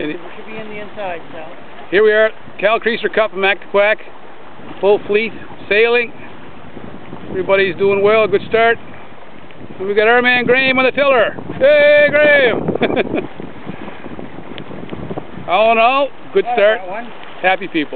It should be in the inside, Sal. Here we are at Cal Creaser Cup and Mac the Quack. Full fleet sailing. Everybody's doing well, good start. And we got our man Graham on the tiller. Hey, Graham! All in all, good start. Happy people.